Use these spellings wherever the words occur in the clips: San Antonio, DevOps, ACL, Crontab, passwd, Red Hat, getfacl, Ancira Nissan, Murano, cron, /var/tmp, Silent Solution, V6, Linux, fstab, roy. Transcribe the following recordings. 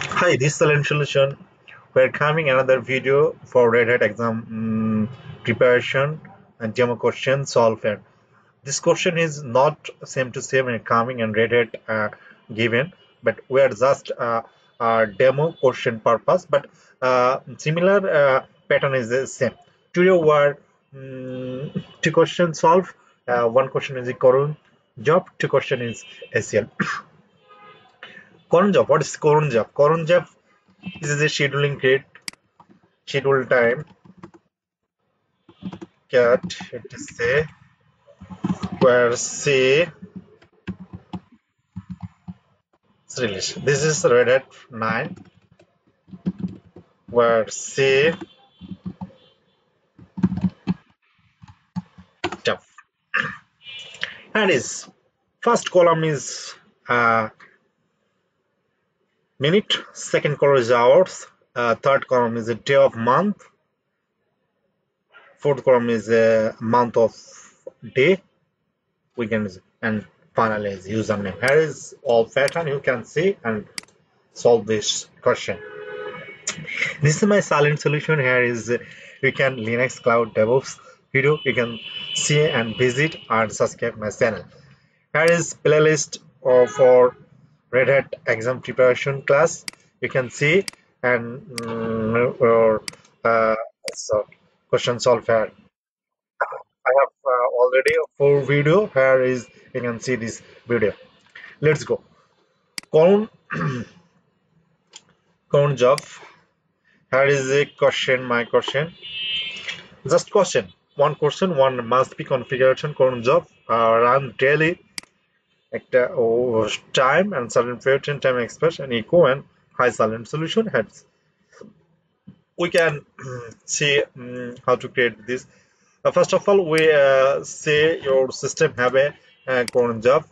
Hi, this is Solution. We're coming another video for Red Hat exam preparation and demo question solver. This question is not same to same in coming and Red Hat given, but we are just demo question purpose. But similar pattern is the same. Today we are two questions solved. One question is a cron job. Two question is ACL. Cron job. What is cron job? Cron job. This is a scheduling grid. Schedule time. Cat. It is a where say release. This is Red Hat 9. Where say job. And is first column is minute, second column is hours, third column is a day of month, fourth column is a month of day, weekend, and finally is username. Here is all pattern you can see and solve this question. This is my silent solution. Here is you can Linux Cloud DevOps video. You can see and visit and subscribe my channel. Here is playlist for Red Hat exam preparation class. You can see and so question solve here. I have already 4 video. Here is you can see this video. Let's go. Cron job. Here is a question. My question. Just question. One question. One must be configuration. Cron job run daily. Actor over time and silent period time expression echo and high silent solution heads. We can see how to create this. First of all, we say your system have a cron job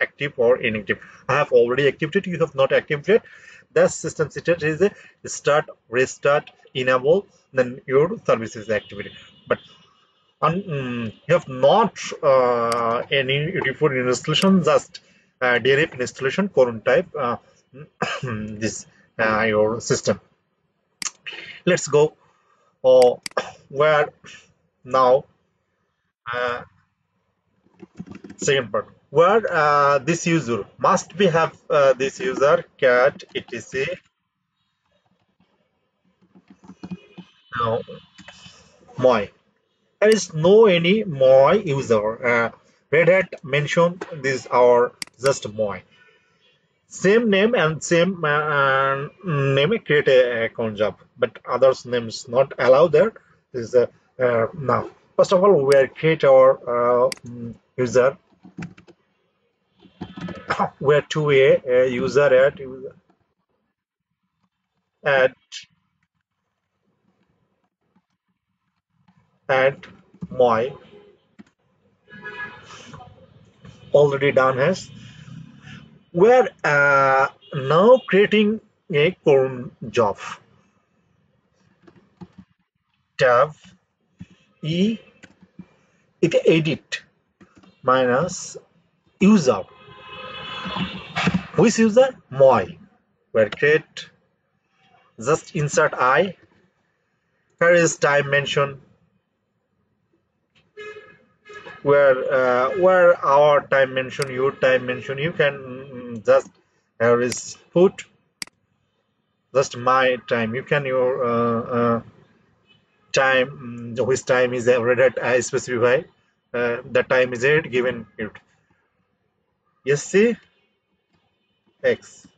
active or inactive. I have already activated. You have not activated. The system status is a start, restart, enable. Then your service is activated. But you have not any default installation, just direct installation cron type this your system. Let's go where now second part where this user must be have this user cat etc. Now my there is no any moi user. Red Hat mentioned this our just moi. Same name and same name create a cron job, but others names not allowed there. This is now. First of all, we are create our user. We are to a user at add my already done has. We're now creating a cron job. Tab E it edit minus user. Which user? My. We're create just insert I. Here is time mentioned. Where our time mention, your time mention, you can just here is put just my time. You can your time, which time is Red Hat I specify the time is it given it. Yes, see X.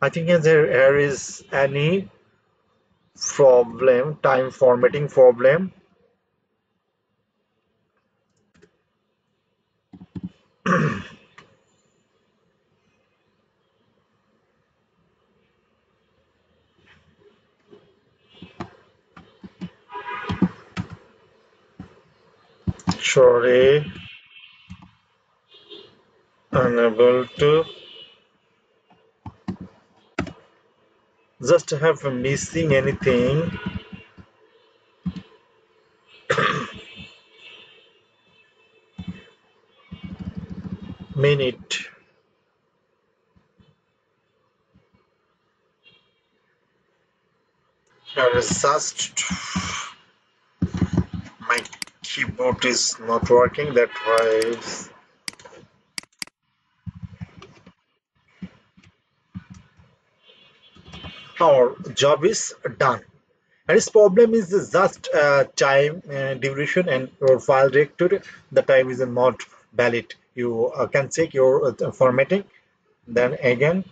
I think there is any problem, time formatting problem. Sorry, unable to. Just have missing anything. Minute Just my keyboard is not working, that why our job is done. And this problem is just time duration and your file directory. The time is not valid. You can check your formatting. Then again,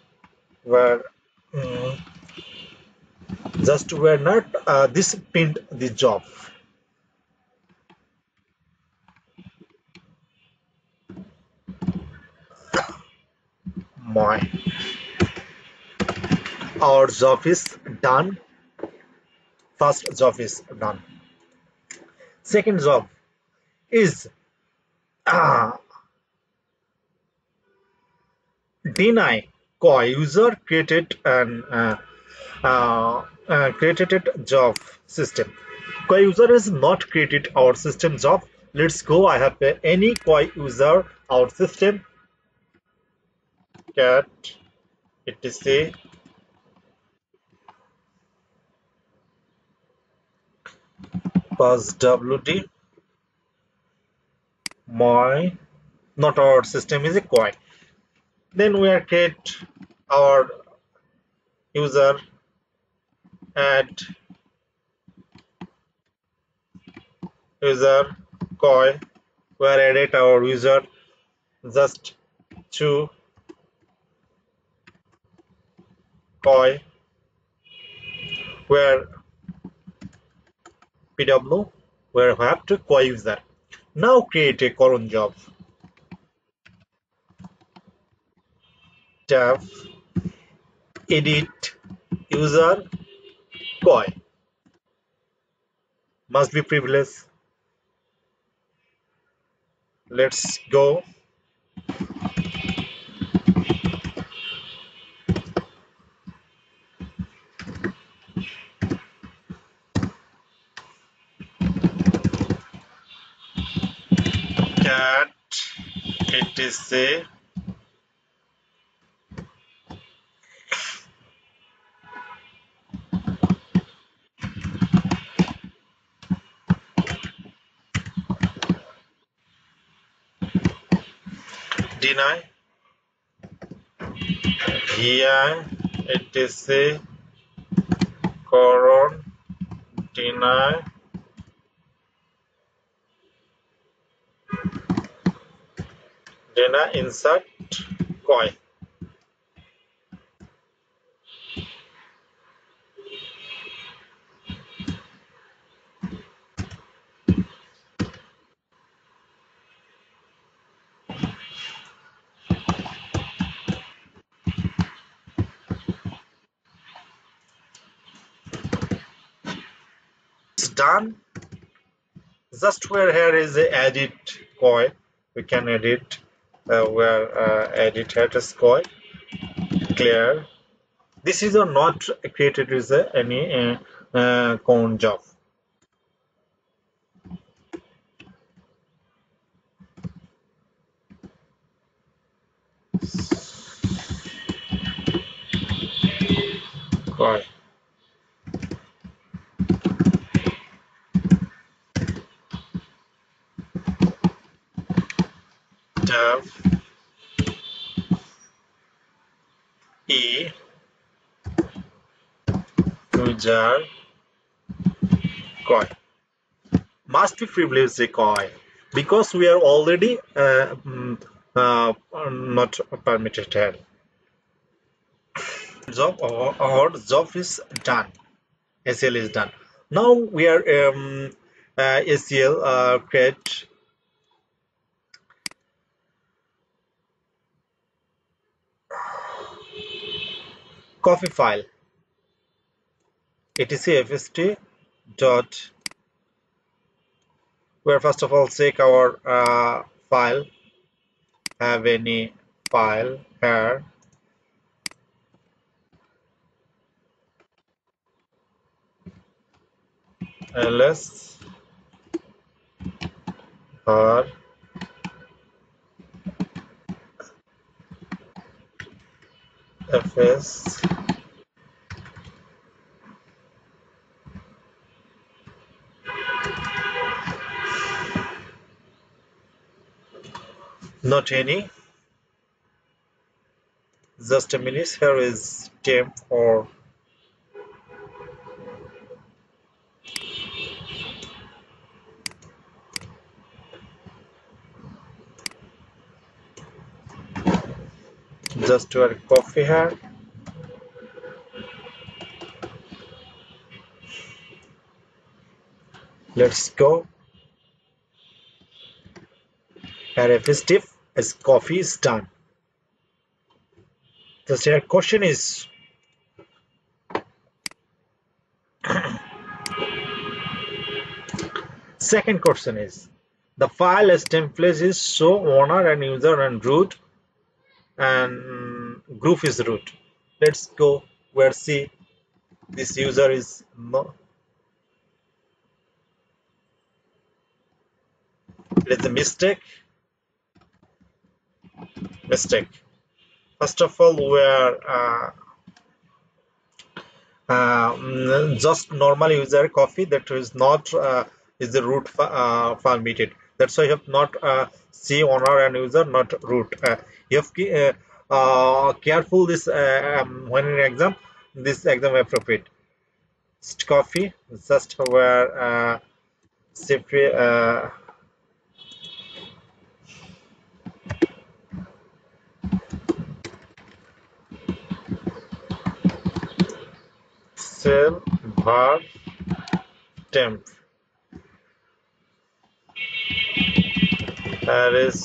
where just were not this pinned the job. My our job is done. First job is done. Second job is deny user created an created job system. Koi user is not created our system job. Let's go. I have any koi user our system cat etc. passwd my not our system is a koi. Then we are create our user add user koi, where edit our user just to koi, where pw where we have to koi user. Now create a cron job tab edit user koi must be privileged. Let's go. Cat it is a deny here it is a cron deny insert koi. Done. Just where here is a edit koi, we can edit where edit status koi clear. This is not created with any cron job. Koi. E user koi must be privileged koi, because we are already not permitted here. Job our job is done. ACL is done. Now we are ACL create copy file etc fstab dot, where first of all check our file, have any file here. Ls or fs Not any. Just a minute. Here is temp or just to add coffee here. Let's go. And fstab as coffee is done. The third question is second question is the file as template is so owner and user and root and group is root. Let's go where see this user is no. It is a mistake. First of all, we are just normal user coffee that is not is the root permitted. That's why you have not see owner and user, not root. You have careful this when in exam, this exam appropriate. Just coffee, just where simply. Var temp lsl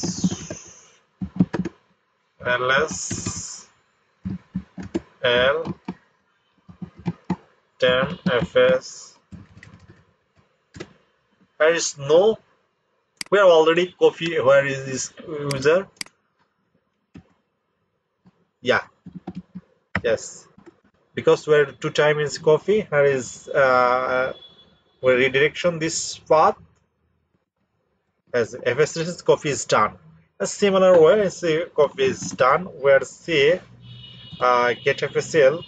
temp fs. There is no, we have already coffee. Where is this user? Yeah, yes. Because where 2 times is coffee, here is we redirection this path as fstab coffee is done. A similar way, say coffee is done, where say getfacl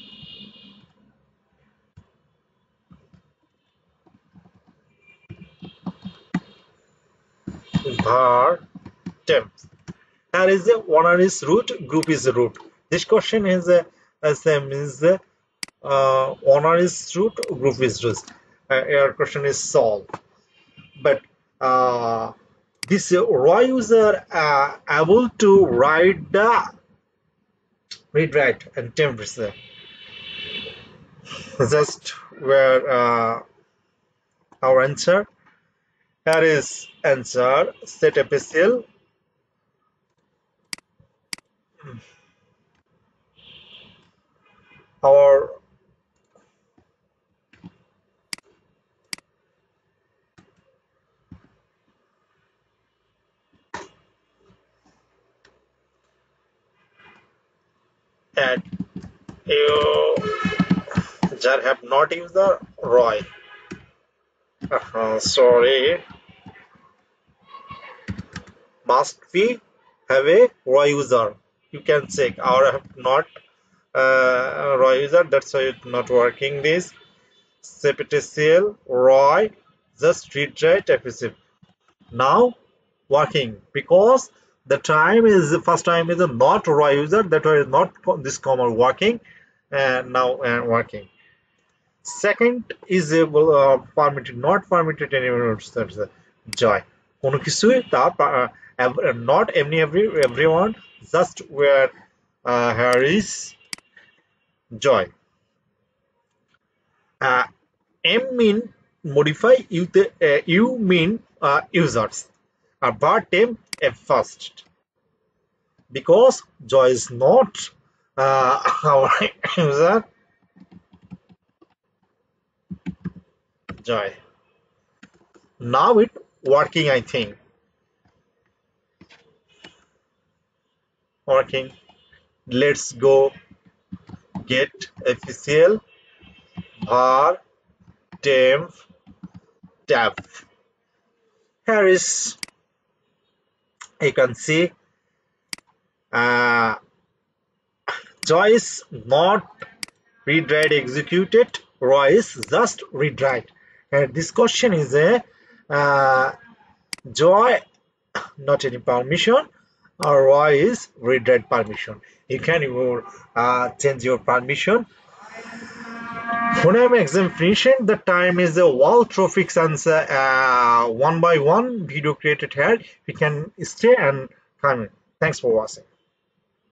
var temp. Here is the owner is root, group is root. This question is same means. Owner is root, group is root. Your question is solved. But this raw user able to write the read write and temp reset. Just where our answer. Here is answer set ACL. Our that you just have not used the roy. Sorry, must we have a roy user? You can check. Or have not roy user. That's why it's not working. This cptcl roy just read write episode now working because. The time is the first time is a not raw user, that was not this comma working and now working. Second is a permitted, not permitted anymore. That's a joy. Kono kichu not everyone, just where here is joy. M mean modify, you mean users. Var temp at first because joy is not our user joy. Now it working, I think. Working. Let's go get fstab var temp tab. Here is you can see joy is not read write executed, roy is just read write. And this question is a joy not any permission ROI is read write permission. You can even change your permission. When I'm examination, the time is the wall trophics answer one by one video created here. We can stay and comment. Thanks for watching.